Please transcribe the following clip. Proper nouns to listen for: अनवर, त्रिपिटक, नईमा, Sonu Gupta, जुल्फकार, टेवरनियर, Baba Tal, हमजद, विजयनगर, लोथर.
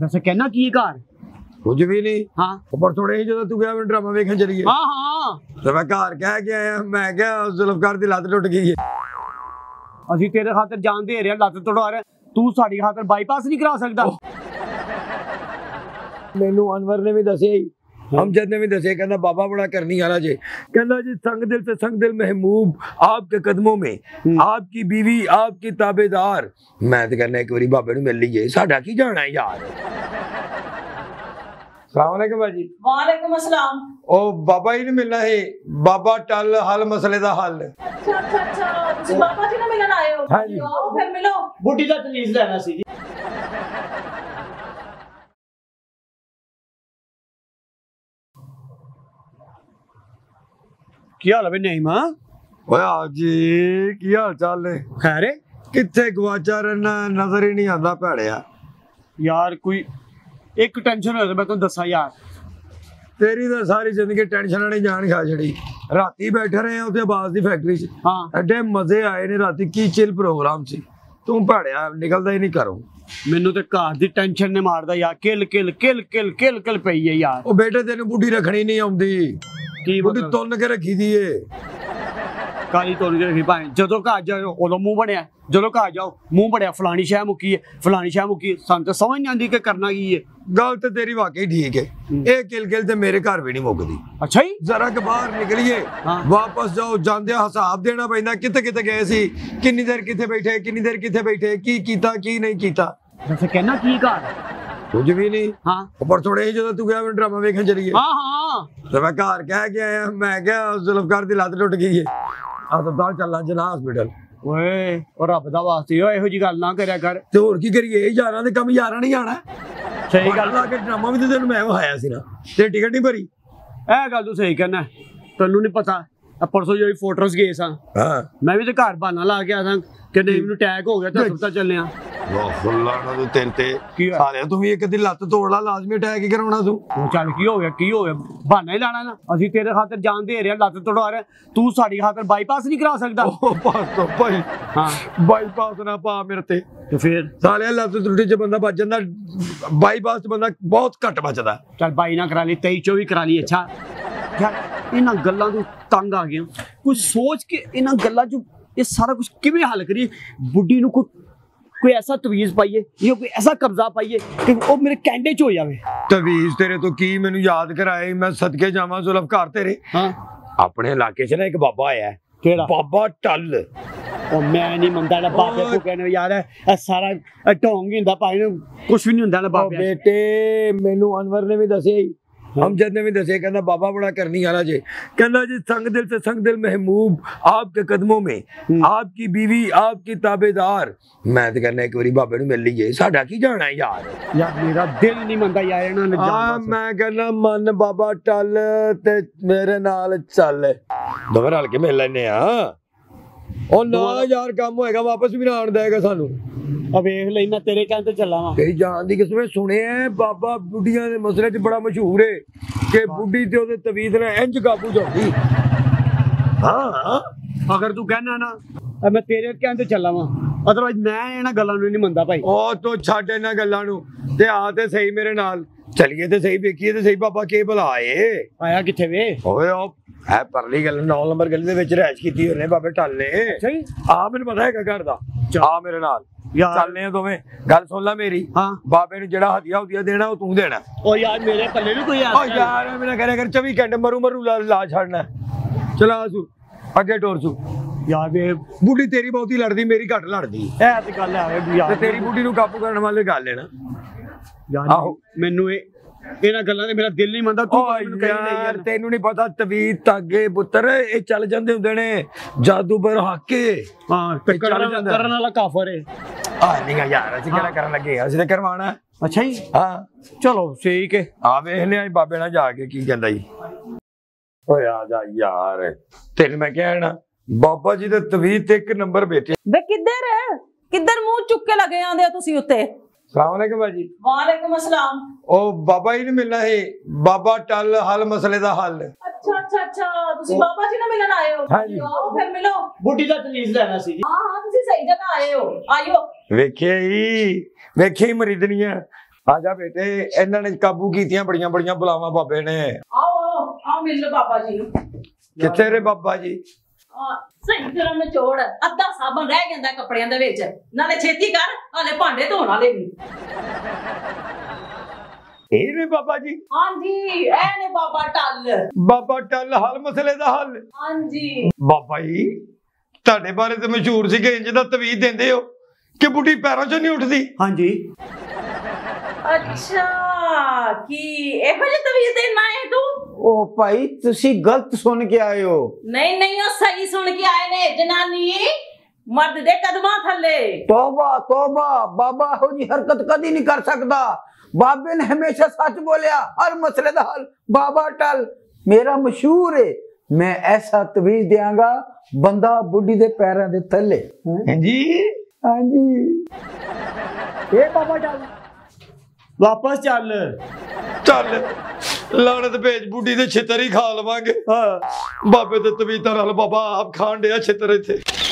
वैसे कहना की कार कुछ भी नहीं। हाँ पर थोड़े ही जो तू गया ड्रामा देखने चली गई। हाँ हाँ तो मैं घर कह के आया, मैं क्या जुल्फकार दी लत टुट गई है, अभी तेरे खातर जान दे रहे लत तोड़ा रहे, तू साड़ी खातर बाईपास नहीं करा सकता। मैनू अनवर ने भी दसिया ही, हमजद ने भी दसिया, कहना बाबा बड़ा करनी आला जी, कहना जी संग दिल से संग दिल महबूब आपके कदमों में, आपकी बीवी आपकी ताबेदार। मैं तो कहना एक बारी बाबे नू मिल लीए, साडा की जाना है यार। अस्सलामुअलैकुम बाजी। वालेकुम अस्सलाम। ओ बाबा ही ने मिलना है, बाबा टल हल मसले दा हल। अच्छा अच्छा अच्छा, तुसी बाबा जी ने मिलन आए हो? हां जी। आओ फिर मिलो, बुड्ढी दा तलीज लेना सी। क्या हाल है नईमा? ओए आ जी की हाल चाल है? खैर है? किथे गवाचा रहना, नजर ही नहीं आंदा भैड़िया यार। कोई एक टेंशन हो, मैं तुम दसा यार, तेरी तो सारी जिंदगी टेंशन ने जान खा छड़ी। राती बैठे रहे उसे बाज दी फैक्ट्री च। हां एडे मजे आए ने, राती की चिल प्रोग्राम सी, तू भैड़िया निकलदा ही नहीं करो। मेनू तो घर की टेंशन ने मारदा यार, किल किल किल किल किल किल पई है यार। ओ बेटे तेनू बुढ़ी रखनी नहीं आउंदी, तुन के रखी दी काली तुन के रखी भाई। जो घर जाओ उदो मूंह बनया, जो घर जाओ मूंह बनया, फलानी शह मुकी है, फलानी शह मुकी है, सानू तो समझ नहीं आती कि करना की है। गल तो तेरी वाकई ठीक है, ये किल-किल ते मेरे घर भी नहीं मुकदी। अच्छा ही जरा के बाहर निकलिए, वापस जाओ, जांदे हिसाब देना पैंदा किते किते गए सी, कितनी देर किते बैठे, कितनी देर किते बैठे, की कीता की नहीं कीता। वैसे कहना की घर कुछ भी नहीं। हाँ पर थोड़े ही जो तू गया ड्रामा देखने चली गई। हाँ हाँ तो मैं घर कह के आया, मैं क्या जुल्फकार दी लत टुट गई है, अस्पताल चलना जना हॉस्पिटल। ओए और रब दा वास्ते ओ इहो जी गल ना करया कर। ते होर की करिए, यारां दे कम यारां नहीं आना। सही गल आ के ड्रामा भी तेनू मैं वहाया सी ना, ते टिकट नहीं भरी। ए गल तू सही कहना, तैनू नहीं पता परसों जो फोटोस गए सा। हां मैं भी ते घर बहाना ला के आया कि नहीं मैनू अटैक हो गया, ते अस्पताल चलने आ। बाईपास बंदा बहुत घट बचदा। चल बाई ना करा ली, 23-24 करा ली। अच्छा इन्हां गल्लां तों तंग आ गया, कोई सोच के इन्हां गल्लां चों ये सारा कुछ किवें हल करिए। बुढ़ी नूं कोई ऐसा तवीज़ पाइए, ये कोई ऐसा कब्जा पाइए कि वो मेरे कैंडे च हो जाए। तवीज़ तेरे तो की मैनू याद कराए, मैं सदके जावां जुल्फकार तेरे। हां अपने इलाके च ना एक बाबा आया है, केड़ा बाबा टल। ओ मैं नहीं मनदा ना बाबे को कहने यार, ए सारा ढोंग ही हुंदा भाई, कुछ भी नहीं हुंदा ना बाबे। बेटे मैनू अनवर ने भी दसिया ही, हमजद ने भी दसिया, कहना बाबा बड़ा करनी आला जी, कहना जी संग दिल से संग दिल महबूब आपके कदमों में, आपकी बीवी आपकी ताबेदार। मैं तो कहना एक बारी बाबे नू मिल लीए, साडा की जाना है यार। यार मेरा दिल नहीं मनदा यार इन्हां ने। हां मैं कहना मन बाबा टल ते मेरे नाल चल, दोवें रल के मिल लैने आ। ओ ना यार काम होएगा, वापस भी ना आण देगा सानू। अब देख ले मैं तेरे कहते चला वां। तेरी जान दी किस्म सुने है, बाबा बुढ़ियां दे मसले च बड़ा मशहूर है कि बुढ़ी ते ओदे तवीज़ ने इंज काबू जांदी। हां अगर तू कहना ना मैं तेरे कहते चला वां, अदरवाइज मैं इना गल्लां नू नहीं मनदा भाई। ओ तो छड इना गल्लां नू, ते आ ते सही मेरे नाल चलिए, ते सही देखिए ते सही बाबा के भला है। आया किथे वे? ओए ओ है परली गल 9 नंबर गली दे विच रहश कीती होने बाबे टल ने। अच्छा जी आ मैनू पता है घर दा, आ मेरे नाल चलने आ दोवें। गल सुन ला मेरी। हां बाबे ने जेड़ा हदिया हुदिया देना ओ तू देना। ओ यार मेरे पल्ले नु कोई आ। ओ यार मेरा कहना कर 24 घंटे मरू मरू ला छड़ना। चला सु अगे टोर सु यार, वे बुढ़ी तेरी बहुती लड़दी, मेरी घट लड़दी ए ते गल है यार। ते तेरी बुढ़ी नु काबू करन वाले गल लेना यार। आहो मेनू ए ਇਹਨਾਂ ਗੱਲਾਂ ਨੇ ਮੇਰਾ ਦਿਲ ਨਹੀਂ ਮੰਨਦਾ। ਤੂੰ ਮੈਨੂੰ ਕਹੀ ਨਹੀਂ ਯਾਰ, ਤੈਨੂੰ ਨਹੀਂ ਪਤਾ ਤਵੀਦ ਤਾਗੇ ਪੁੱਤਰ ਇਹ ਚੱਲ ਜਾਂਦੇ ਹੁੰਦੇ ਨੇ, ਜਾਦੂਬਰ ਹਾਕੇ। ਹਾਂ ਕਰਨ ਵਾਲਾ ਕਾਫਰ ਏ। ਆ ਨਹੀਂ ਯਾਰ ਅਸੀਂ ਕਿਹੜਾ ਕਰਨ ਲੱਗੇ, ਅਸੀਂ ਤਾਂ ਕਰਵਾਣਾ। ਅੱਛਾ ਜੀ ਹਾਂ ਚਲੋ ਠੀਕ ਹੈ, ਆ ਵੇਖ ਲਿਆ ਬਾਬੇ ਨਾਲ ਜਾ ਕੇ ਕੀ ਕਹਿੰਦਾ ਜੀ। ਓਏ ਆ ਜਾ ਯਾਰ, ਤੈਨੂੰ ਮੈਂ ਕਹਿਣਾ ਬਾਬਾ ਜੀ ਦੇ ਤਵੀਦ ਤੇ 1 ਨੰਬਰ ਬੇਟੇ। ਵੇ ਕਿੱਧਰ ਕਿੱਧਰ ਮੂੰਹ ਚੁੱਕ ਕੇ ਲੱਗੇ ਆਂਦੇ ਹੋ ਤੁਸੀਂ ਉੱਤੇ? अस्सलामुअलैकुम बाजी। वालेकुम अस्सलाम। ओ बाबा ही ने मिलना है, बाबा टल हल मसले दा हल। अच्छा अच्छा अच्छा, तुसी बाबा जी ने मिलन आए हो? हां जी। आओ फिर मिलो, बुढ़ी दा तलीज लेना सी। हां हां तुसी सही जगह आए हो। आइयो वेखे ही मरीदनिया आ जा बेटे, इन्होंने काबू कीतियां बड़ियां बड़ियां बुलावा बाबे ने। आओ आओ मिल लो बाबा जी नूं। किथे रे बाबा जी? सही तरह नचोड़, अद्धा साबन रह जांदा कपड़ियां दे विच, नाले छेती कर हाले भांडे धोण वाले नहीं। ए रे बाबा जी? हां जी, ए ने बाबा टल। बाबा टल हर मसले दा हल। हां जी। बाबा जी तुहाडे बारे ते मशहूर सी कि इंज दा तवीज़ देंदे हो कि बुढ़ी पैरों चों नहीं उठदी। हां जी। अच्छा की एहो जी तवीज़ देना है तू? ओ भाई तुसी गलत सुन के आए हो। नहीं नहीं ओ सही सुन के आए ने जनानी, मर्द दे कदमा थले। तौबा तौबा, बाबा हो जी हरकत कदी नहीं कर सकदा। बाबे ने हमेशा सच बोलिया, हर मसले दा हल बाबा टल। मेरा मशहूर है, मैं ऐसा तवीज़ देंगा बंदा बुढ़ी दे पैरां दे थले। हां जी हां जी। ए बाबा टल वापस चल चल, लानत भेज बुढ़ी दे छितर ही खा लवांगे। हां बाबे दे तबीयत नाल बाबा आप खान दिया छितर इथे।